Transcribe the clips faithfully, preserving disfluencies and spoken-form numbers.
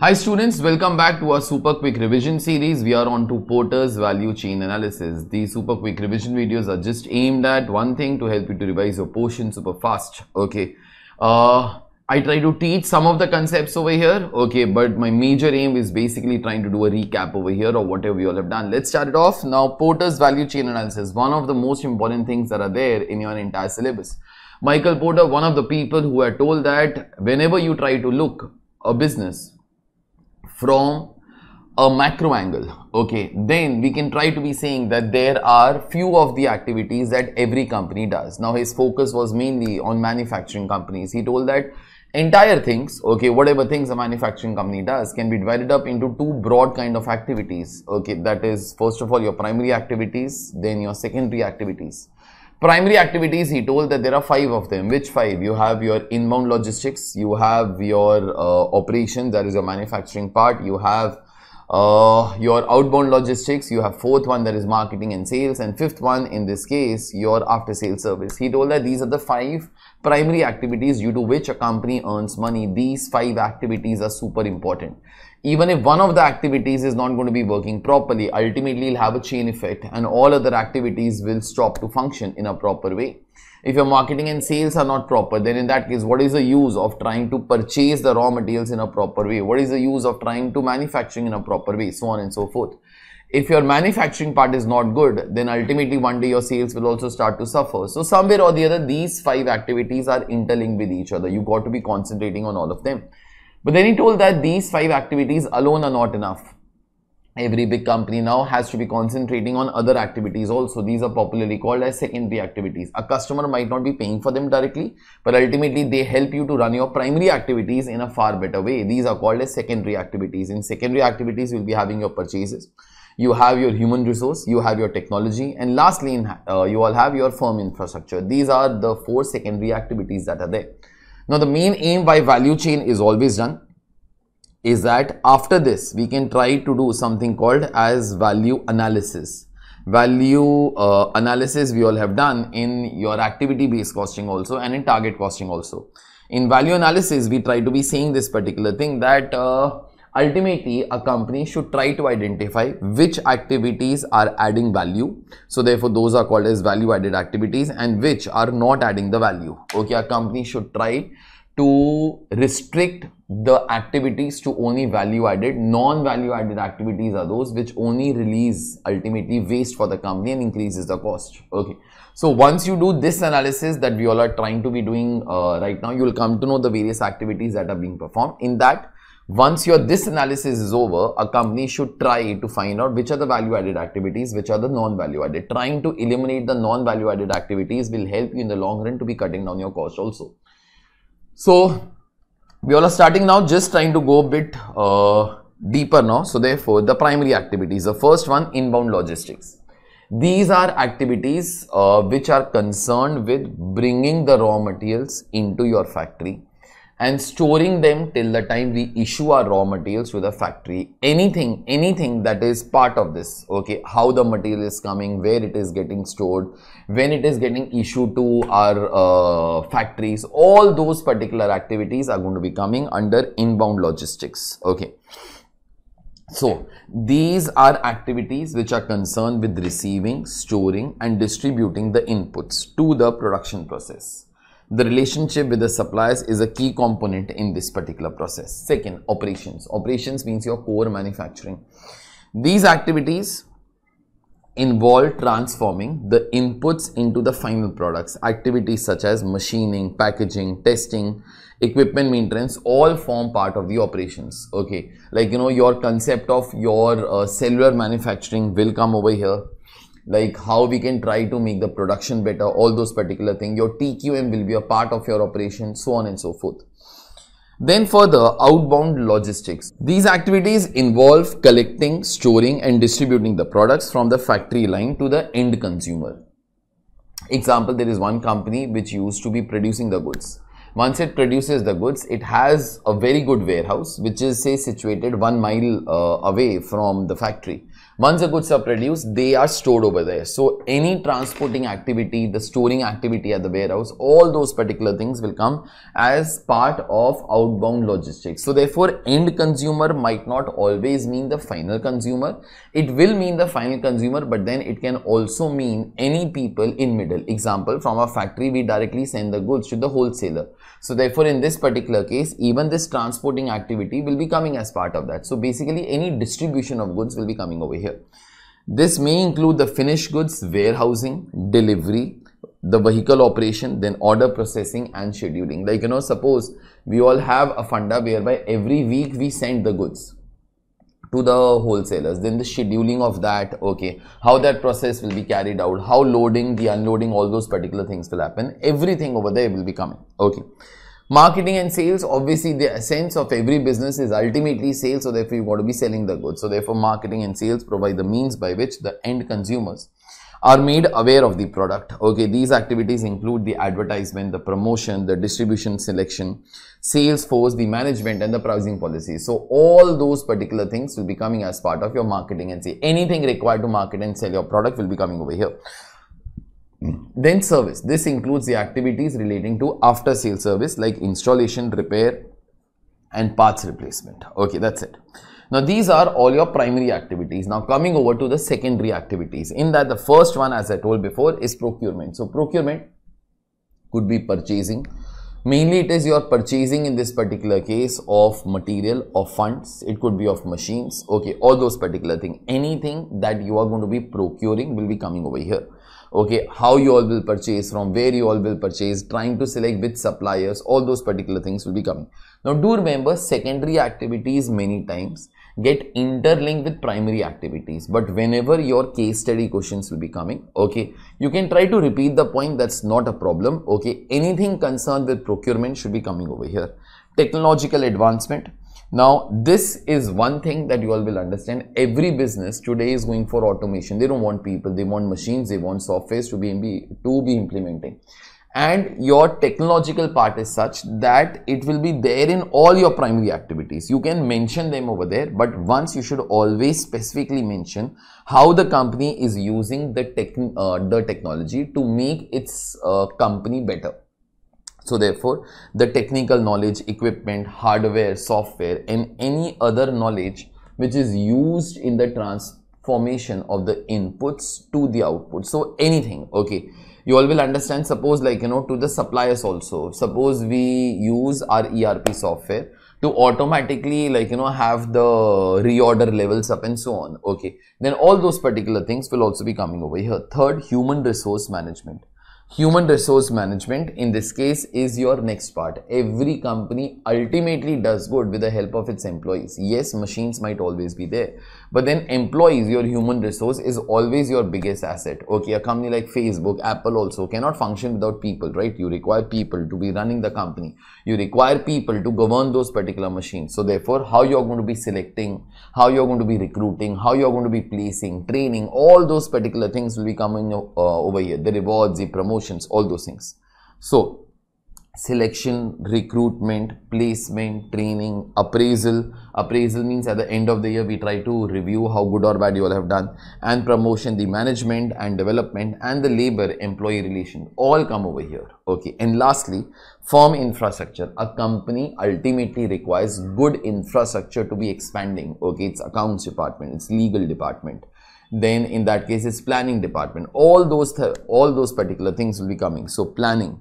Hi students, welcome back to our super quick revision series. We are on to Porter's value chain analysis. These super quick revision videos are just aimed at one thing, to help you to revise your portion super fast. Okay, uh, I try to teach some of the concepts over here, okay, but my major aim is basically trying to do a recap over here or whatever we all have done. Let's start it off. Now, Porter's value chain analysis, one of the most important things that are there in your entire syllabus. Michael Porter, one of the people who had told that whenever you try to look a business from a macro angle, okay, then we can try to be saying that there are few of the activities that every company does. Now his focus was mainly on manufacturing companies. He told that entire things, okay, whatever things a manufacturing company does can be divided up into two broad kind of activities, okay, that is first of all your primary activities, then your secondary activities. Primary activities, he told that there are five of them. Which five? You have your inbound logistics, you have your uh, operations, that is your manufacturing part, you have uh, your outbound logistics, you have fourth one that is marketing and sales, and fifth one in this case your after sales service. He told that these are the five primary activities due to which a company earns money. These five activities are super important. Even if one of the activities is not going to be working properly, ultimately it'll have a chain effect and all other activities will stop to function in a proper way. If your marketing and sales are not proper, then in that case, what is the use of trying to purchase the raw materials in a proper way? What is the use of trying to manufacturing in a proper way? So on and so forth. If your manufacturing part is not good, then ultimately one day your sales will also start to suffer. So somewhere or the other, these five activities are interlinked with each other. You've got to be concentrating on all of them. But then he told that these five activities alone are not enough. Every big company now has to be concentrating on other activities also. These are popularly called as secondary activities. A customer might not be paying for them directly, but ultimately they help you to run your primary activities in a far better way. These are called as secondary activities. In secondary activities, you'll be having your purchases. You have your human resource, you have your technology, and lastly, in, uh, you all have your firm infrastructure. These are the four secondary activities that are there. Now, the main aim by value chain is always done is that after this, we can try to do something called as value analysis. Value uh, analysis we all have done in your activity-based costing also and in target costing also. In value analysis, we try to be saying this particular thing that uh, ultimately a company should try to identify which activities are adding value. So therefore, those are called as value added activities, and which are not adding the value. Okay, a company should try to restrict the activities to only value added. Non-value added activities are those which only release ultimately waste for the company and increases the cost. Okay. So once you do this analysis that we all are trying to be doing uh, right now, you will come to know the various activities that are being performed. In that, once your this analysis is over, a company should try to find out which are the value added activities, which are the non-value added. Trying to eliminate the non-value added activities will help you in the long run to be cutting down your cost also. So we all are starting now, just trying to go a bit uh, deeper now. So therefore, the primary activities, the first one, inbound logistics. These are activities uh, which are concerned with bringing the raw materials into your factory and storing them till the time we issue our raw materials to the factory. Anything, anything that is part of this, okay, how the material is coming, where it is getting stored, when it is getting issued to our uh, factories, all those particular activities are going to be coming under inbound logistics, okay. So these are activities which are concerned with receiving, storing and distributing the inputs to the production process. The relationship with the suppliers is a key component in this particular process. Second, operations. Operations means your core manufacturing. These activities involve transforming the inputs into the final products. Activities such as machining, packaging, testing, equipment maintenance, all form part of the operations. Okay, like you know, your concept of your uh, cellular manufacturing will come over here. Like how we can try to make the production better, all those particular things. Your T Q M will be a part of your operation, so on and so forth. Then further, outbound logistics. These activities involve collecting, storing and distributing the products from the factory line to the end consumer. Example, there is one company which used to be producing the goods. Once it produces the goods, it has a very good warehouse which is say situated one mile uh, away from the factory. Once the goods are produced, they are stored over there. So any transporting activity, the storing activity at the warehouse, all those particular things will come as part of outbound logistics. So therefore, end consumer might not always mean the final consumer. It will mean the final consumer, but then it can also mean any people in middle. Example, from a factory, we directly send the goods to the wholesaler. So therefore, in this particular case, even this transporting activity will be coming as part of that. So basically, any distribution of goods will be coming over here. This may include the finished goods, warehousing, delivery, the vehicle operation, then order processing and scheduling. Like, you know, suppose we all have a funda whereby every week we send the goods to the wholesalers, then the scheduling of that, okay, how that process will be carried out, how loading, the unloading, all those particular things will happen. Everything over there will be coming, okay. Marketing and sales, obviously the essence of every business is ultimately sales, so therefore you got to be selling the goods. So therefore marketing and sales provide the means by which the end consumers are made aware of the product. Okay, these activities include the advertisement, the promotion, the distribution selection, sales force, the management and the pricing policy. So all those particular things will be coming as part of your marketing and sale. Anything required to market and sell your product will be coming over here. Then service. This includes the activities relating to after sale service like installation, repair and parts replacement. Okay, that's it. Now, these are all your primary activities. Now, coming over to the secondary activities, in that the first one, as I told before, is procurement. So, procurement could be purchasing. Mainly, it is your purchasing in this particular case of material or funds. It could be of machines. Okay, all those particular things. Anything that you are going to be procuring will be coming over here. Okay, how you all will purchase, from where you all will purchase, trying to select which suppliers, all those particular things will be coming. Now, do remember, secondary activities many times get interlinked with primary activities, but whenever your case study questions will be coming, okay, you can try to repeat the point, that's not a problem, okay. Anything concerned with procurement should be coming over here. Technological advancement. Now, this is one thing that you all will understand. Every business today is going for automation. They don't want people, they want machines, they want softwares to be, to be implementing. And your technological part is such that it will be there in all your primary activities. You can mention them over there, but once you should always specifically mention how the company is using the, tech, uh, the technology to make its uh, company better. So therefore, the technical knowledge, equipment, hardware, software and any other knowledge which is used in the transformation of the inputs to the output. So anything, okay. You all will understand, suppose like, you know, to the suppliers also, suppose we use our E R P software to automatically, like, you know, have the reorder levels up and so on. Okay. Then all those particular things will also be coming over here. Third, human resource management. Human resource management in this case is your next part. Every company ultimately does good with the help of its employees. Yes, machines might always be there, but then employees, your human resource is always your biggest asset. Okay, a company like Facebook, Apple also cannot function without people, right? You require people to be running the company. You require people to govern those particular machines. So therefore, how you're going to be selecting, how you're going to be recruiting, how you're going to be placing, training, all those particular things will be coming uh, over here. The rewards, the promotions, all those things. So selection, recruitment, placement, training, appraisal. Appraisal means at the end of the year we try to review how good or bad you all have done. And promotion, the management and development and the labor employee relation all come over here. Okay. And lastly, firm infrastructure. A company ultimately requires good infrastructure to be expanding. Okay. It's accounts department, it's legal department. Then in that case, it's planning department. All those, th all those particular things will be coming. So planning,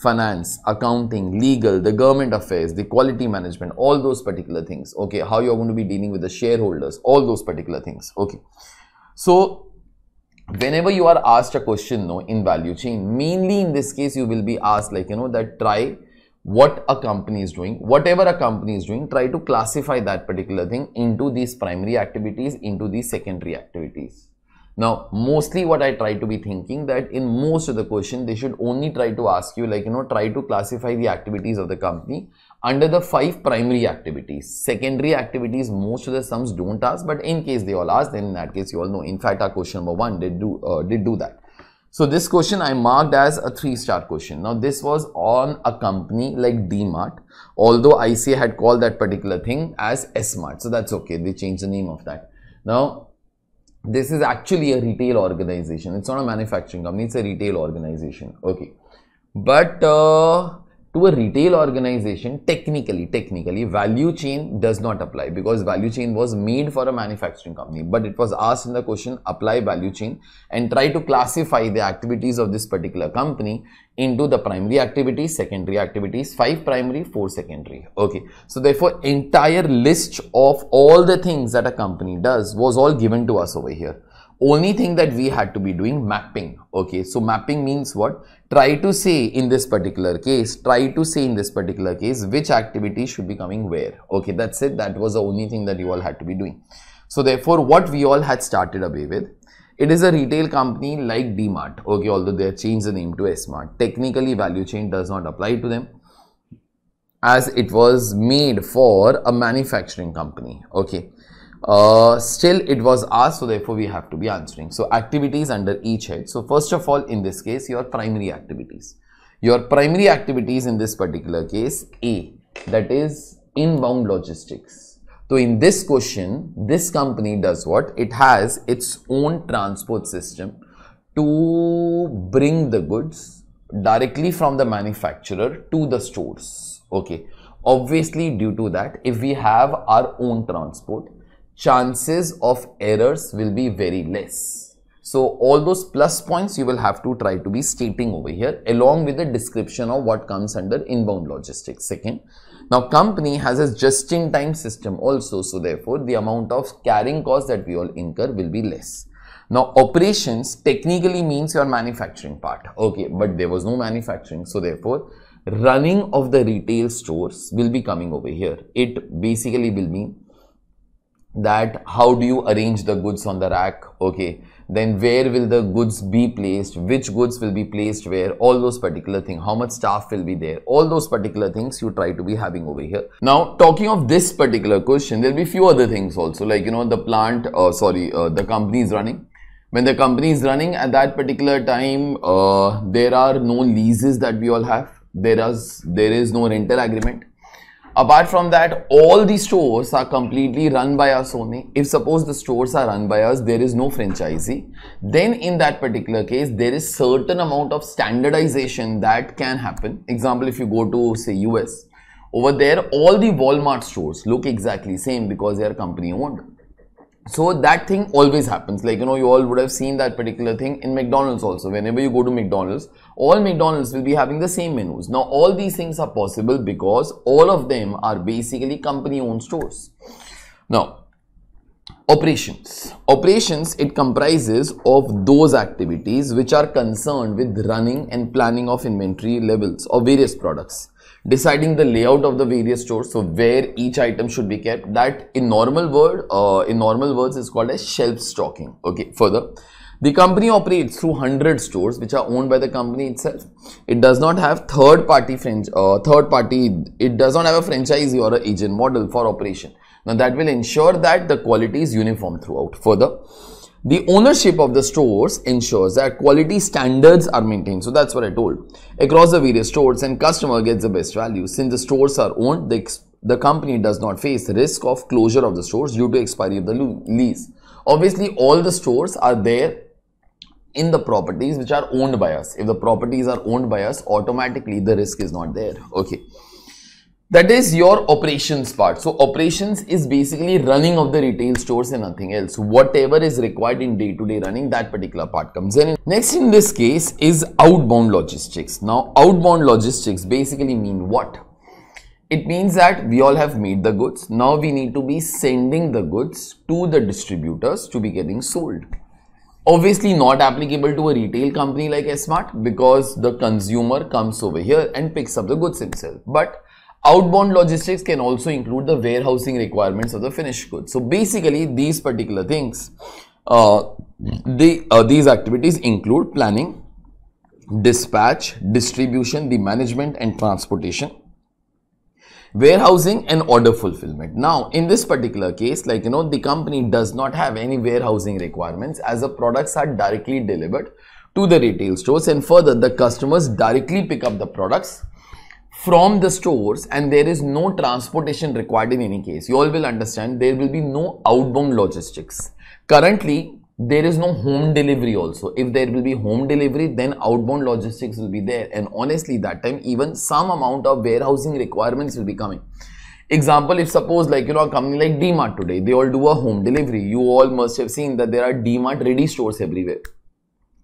finance, accounting, legal, the government affairs, the quality management, all those particular things. Okay. How you're going to be dealing with the shareholders, all those particular things. Okay. So whenever you are asked a question, no, in value chain, mainly in this case, you will be asked like, you know, that try what a company is doing, whatever a company is doing, try to classify that particular thing into these primary activities, into these secondary activities. Now, mostly what I try to be thinking that in most of the question, they should only try to ask you like, you know, try to classify the activities of the company under the five primary activities. Secondary activities, most of the sums don't ask, but in case they all ask, then in that case, you all know. In fact, our question number one did do, uh, did do that. So this question I marked as a three-star question. Now this was on a company like DMart, although I C A had called that particular thing as S-Mart. So that's okay. They changed the name of that. Now this is actually a retail organization. It's not a manufacturing company, it's a retail organization. Okay. But uh, to a retail organization, technically, technically, value chain does not apply, because value chain was made for a manufacturing company. But it was asked in the question, apply value chain and try to classify the activities of this particular company into the primary activities, secondary activities, five primary, four secondary. Okay. So therefore, entire list of all the things that a company does was all given to us over here. Only thing that we had to be doing, mapping. Okay. So mapping means what? Try to say in this particular case, try to say in this particular case, which activity should be coming where. Okay. That's it. That was the only thing that you all had to be doing. So therefore, what we all had started away with, it is a retail company like DMart. Okay. Although they have changed the name to S-Mart. Technically, value chain does not apply to them, as it was made for a manufacturing company. Okay. Uh, still it was asked, so therefore we have to be answering. So activities under each head. So first of all, in this case, your primary activities, your primary activities in this particular case, A, that is inbound logistics. So in this question, this company does what? It has its own transport system to bring the goods directly from the manufacturer to the stores. Okay. Obviously, due to that, if we have our own transport, chances of errors will be very less. So all those plus points you will have to try to be stating over here, along with the description of what comes under inbound logistics. Second, now company has a just-in-time system also. So therefore, the amount of carrying costs that we all incur will be less. Now operations technically means your manufacturing part. Okay, but there was no manufacturing. So therefore, running of the retail stores will be coming over here. It basically will mean that how do you arrange the goods on the rack, okay, then where will the goods be placed, which goods will be placed where, all those particular things, how much staff will be there, all those particular things you try to be having over here. Now talking of this particular question, there will be few other things also, like, you know, the plant, uh, sorry, uh, the company is running. When the company is running at that particular time, uh, there are no leases that we all have, there is, there is no rental agreement. Apart from that, all the stores are completely run by us only. If suppose the stores are run by us, there is no franchisee. Then in that particular case, there is certain amount of standardization that can happen. Example, if you go to say U S, over there, all the Walmart stores look exactly same because they are company owned. So that thing always happens, like, you know, you all would have seen that particular thing in McDonald's also. Whenever you go to McDonald's, all McDonald's will be having the same menus. Now all these things are possible because all of them are basically company owned stores. Now operations, operations, it comprises of those activities which are concerned with running and planning of inventory levels of various products, deciding the layout of the various stores, so where each item should be kept. That in normal word, uh, in normal words is called as shelf stocking. Okay. Further, the company operates through one hundred stores which are owned by the company itself. It does not have third party franchise, uh, third party, it does not have a franchisee or an agent model for operation. Now that will ensure that the quality is uniform throughout. Further, the ownership of the stores ensures that quality standards are maintained. So that's what I told, across the various stores, and customer gets the best value. Since the stores are owned, the, the company does not face the risk of closure of the stores due to expiry of the lease. Obviously, all the stores are there in the properties which are owned by us. If the properties are owned by us, automatically the risk is not there. Okay. That is your operations part. So operations is basically running of the retail stores and nothing else. Whatever is required in day-to-day running, that particular part comes in. Next in this case is outbound logistics. Now outbound logistics basically mean what? It means that we all have made the goods. Now we need to be sending the goods to the distributors to be getting sold. Obviously not applicable to a retail company like S-Mart, because the consumer comes over here and picks up the goods himself. But outbound logistics can also include the warehousing requirements of the finished goods. So basically these particular things, uh, the, uh, these activities include planning, dispatch, distribution, the management and transportation, warehousing and order fulfillment. Now in this particular case, like, you know, the company does not have any warehousing requirements, as the products are directly delivered to the retail stores, and further the customers directly pick up the products from the stores, and there is no transportation required in any case. You all will understand there will be no outbound logistics. Currently, there is no home delivery also. If there will be home delivery, then outbound logistics will be there, and honestly that time even some amount of warehousing requirements will be coming. Example, if suppose like you know a company like DMart today, they all do a home delivery. You all must have seen that there are DMart ready stores everywhere.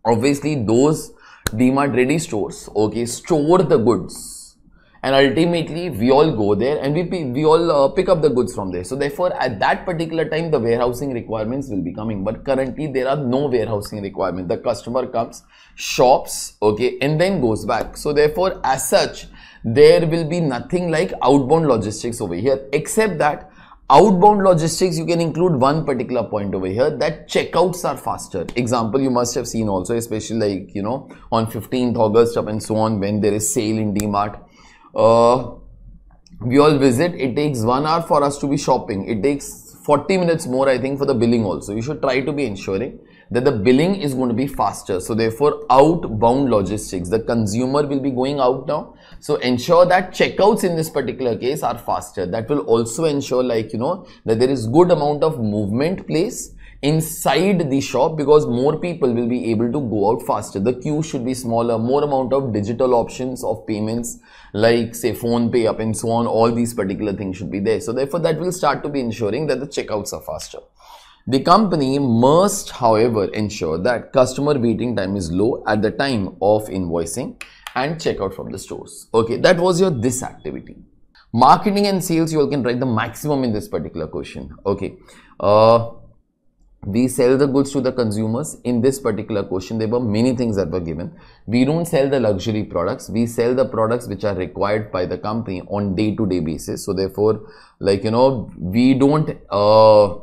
Obviously those DMart ready stores, okay, store the goods, and ultimately we all go there and we we all uh, pick up the goods from there. So therefore at that particular time the warehousing requirements will be coming, but currently there are no warehousing requirement. The customer comes, shops, okay, and then goes back. So therefore as such there will be nothing like outbound logistics over here, except that outbound logistics you can include one particular point over here, that checkouts are faster. Example, you must have seen also, especially like you know on fifteenth August up and so on, when there is sale in DMart, uh, we all visit. It takes one hour for us to be shopping. It takes forty minutes more I think for the billing also. You should try to be ensuring that the billing is going to be faster. So therefore outbound logistics, the consumer will be going out now, so ensure that checkouts in this particular case are faster. That will also ensure like you know that there is good amount of movement place inside the shop, because more people will be able to go out faster. The queue should be smaller, more amount of digital options of payments like say phone pay up and so on, all these particular things should be there. So therefore that will start to be ensuring that the checkouts are faster. The company must, however, ensure that customer waiting time is low at the time of invoicing and checkout from the stores. Okay, that was your this activity. Marketing and sales, you all can write the maximum in this particular question. Okay, uh, we sell the goods to the consumers. In this particular question, there were many things that were given. We don't sell the luxury products. We sell the products which are required by the company on day-to-day basis. So therefore, like, you know, we don't... Uh,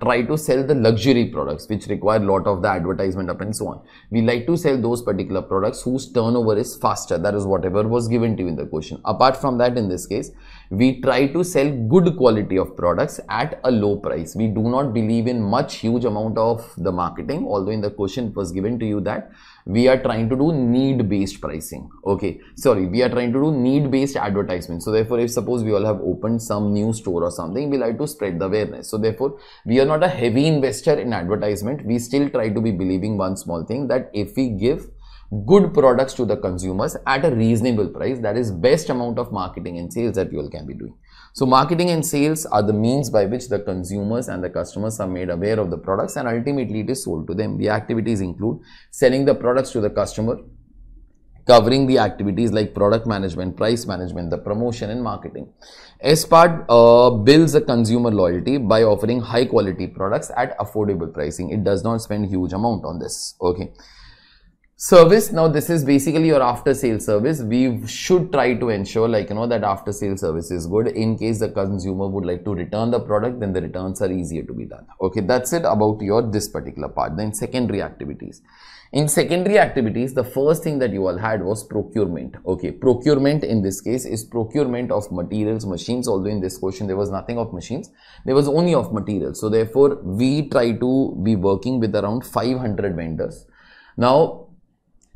try to sell the luxury products which require a lot of the advertisement up and so on. We like to sell those particular products whose turnover is faster. That is whatever was given to you in the question. Apart from that, in this case, we try to sell good quality of products at a low price. We do not believe in much huge amount of the marketing, although in the question it was given to you that we are trying to do need-based pricing. Okay, sorry, we are trying to do need-based advertisement. So therefore, if suppose we all have opened some new store or something, we like to spread the awareness. So therefore, we are not a heavy investor in advertisement. We still try to be believing one small thing, that if we give good products to the consumers at a reasonable price, that is best amount of marketing and sales that you all can be doing. So marketing and sales are the means by which the consumers and the customers are made aware of the products, and ultimately it is sold to them. The activities include selling the products to the customer, covering the activities like product management, price management, the promotion and marketing. S-Mart uh, builds a consumer loyalty by offering high quality products at affordable pricing. It does not spend huge amount on this. Okay. Service, now this is basically your after sales service. We should try to ensure like you know that after sales service is good. In case the consumer would like to return the product, then the returns are easier to be done. Okay, that's it about your this particular part. Then secondary activities. In secondary activities, the first thing that you all had was procurement. Okay, procurement in this case is procurement of materials, machines, although in this question there was nothing of machines, there was only of materials. So therefore we try to be working with around five hundred vendors. Now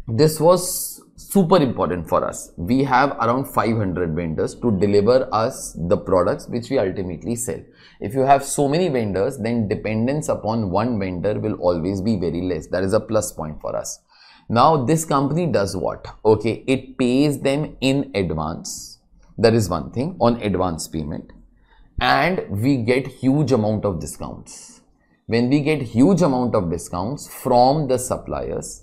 this was super important for us. We have around five hundred vendors to deliver us the products which we ultimately sell. If you have so many vendors, then dependence upon one vendor will always be very less. That is a plus point for us. Now this company does what? Okay, it pays them in advance. That is one thing, on advance payment, and we get huge amount of discounts. When we get huge amount of discounts from the suppliers,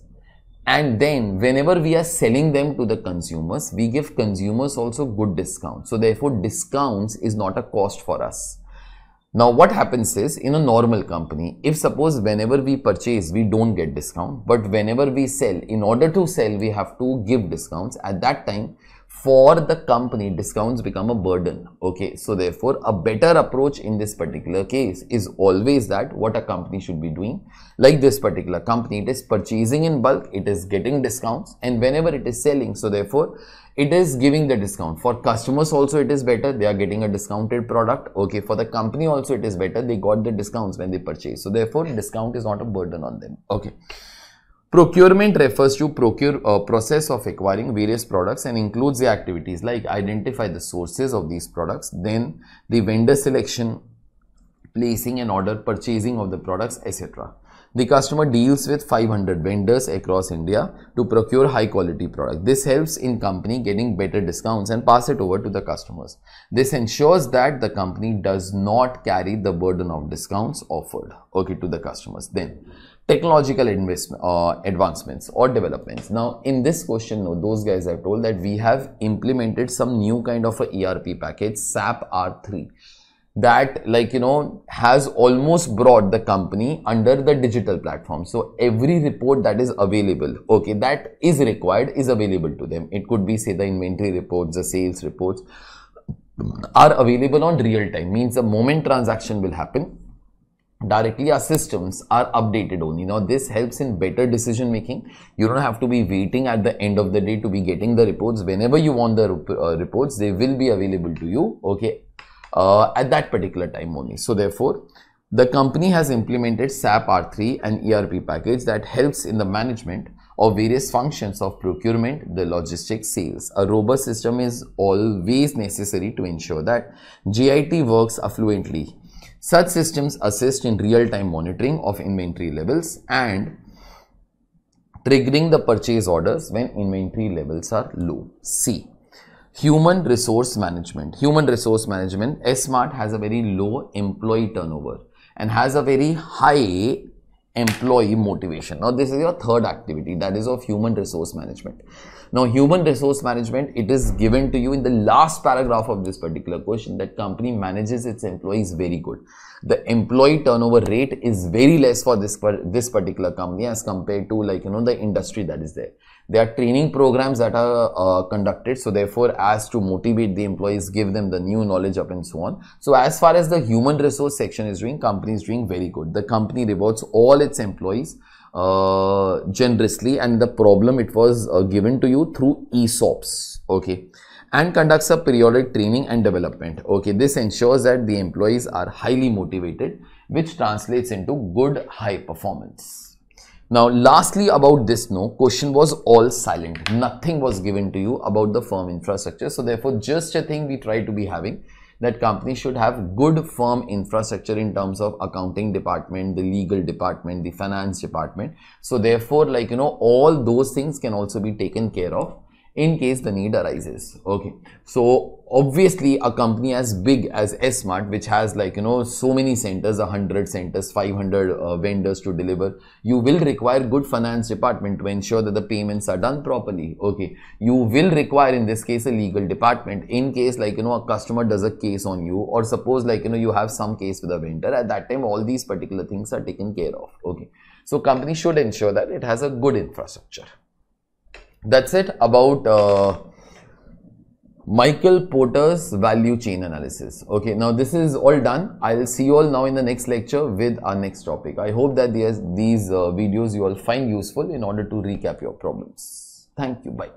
and then whenever we are selling them to the consumers, we give consumers also good discounts. So therefore discounts is not a cost for us. Now what happens is, in a normal company, if suppose whenever we purchase we don't get discount, but whenever we sell, in order to sell we have to give discounts. At that time for the company discounts become a burden. Okay, so therefore a better approach in this particular case is always that what a company should be doing, like this particular company, it is purchasing in bulk, it is getting discounts, and whenever it is selling, so therefore it is giving the discount. For customers also it is better, they are getting a discounted product. Okay, for the company also it is better, they got the discounts when they purchase. So therefore discount is not a burden on them. Okay. Procurement refers to procure uh, process of acquiring various products and includes the activities like identify the sources of these products, then the vendor selection, placing an order, purchasing of the products, et cetera. The customer deals with five hundred vendors across India to procure high quality product. This helps in company getting better discounts and pass it over to the customers. This ensures that the company does not carry the burden of discounts offered, okay, to the customers. Then technological investment, uh, advancements or developments. Now in this question, no, those guys have told that we have implemented some new kind of a E R P package, S A P R three. That, like, you know, has almost brought the company under the digital platform. So every report that is available, okay, that is required is available to them. It could be, say, the inventory reports, the sales reports are available on real time, means the moment transaction will happen, directly our systems are updated only. Now this helps in better decision making. You don't have to be waiting at the end of the day to be getting the reports. Whenever you want the uh, reports, they will be available to you, okay, Uh, at that particular time only. So therefore, the company has implemented S A P R three and E R P package that helps in the management of various functions of procurement, the logistics, sales. A robust system is always necessary to ensure that G I T works affluently. Such systems assist in real-time monitoring of inventory levels and triggering the purchase orders when inventory levels are low. C. Human resource management. Human resource management, S-Mart has a very low employee turnover and has a very high employee motivation. Now, this is your third activity, that is of human resource management. Now, human resource management, it is given to you in the last paragraph of this particular question that company manages its employees very good. The employee turnover rate is very less for this, for this particular company as compared to, like, you know, the industry that is there. There are training programs that are uh, conducted, so therefore as to motivate the employees, give them the new knowledge up and so on. So as far as the human resource section is doing, company is doing very good. The company rewards all its employees uh, generously, and the problem it was uh, given to you through E S O Ps, okay, and conducts a periodic training and development, okay. This ensures that the employees are highly motivated, which translates into good high performance. Now, lastly, about this, no, question was all silent. Nothing was given to you about the firm infrastructure. So therefore, just a thing we try to be having, that company should have good firm infrastructure in terms of accounting department, the legal department, the finance department. So therefore, like, you know, all those things can also be taken care of in case the need arises, okay. So obviously a company as big as S-Mart, which has, like, you know, so many centers, one hundred centers, five hundred uh, vendors to deliver, you will require good finance department to ensure that the payments are done properly, okay. You will require, in this case, a legal department in case, like, you know, a customer does a case on you, or suppose, like, you know, you have some case with a vendor. At that time, all these particular things are taken care of, okay. So company should ensure that it has a good infrastructure. That's it about uh, Michael Porter's value chain analysis. Okay, now this is all done. I'll see you all now in the next lecture with our next topic. I hope that these, these uh, videos you all find useful in order to recap your problems. Thank you. Bye.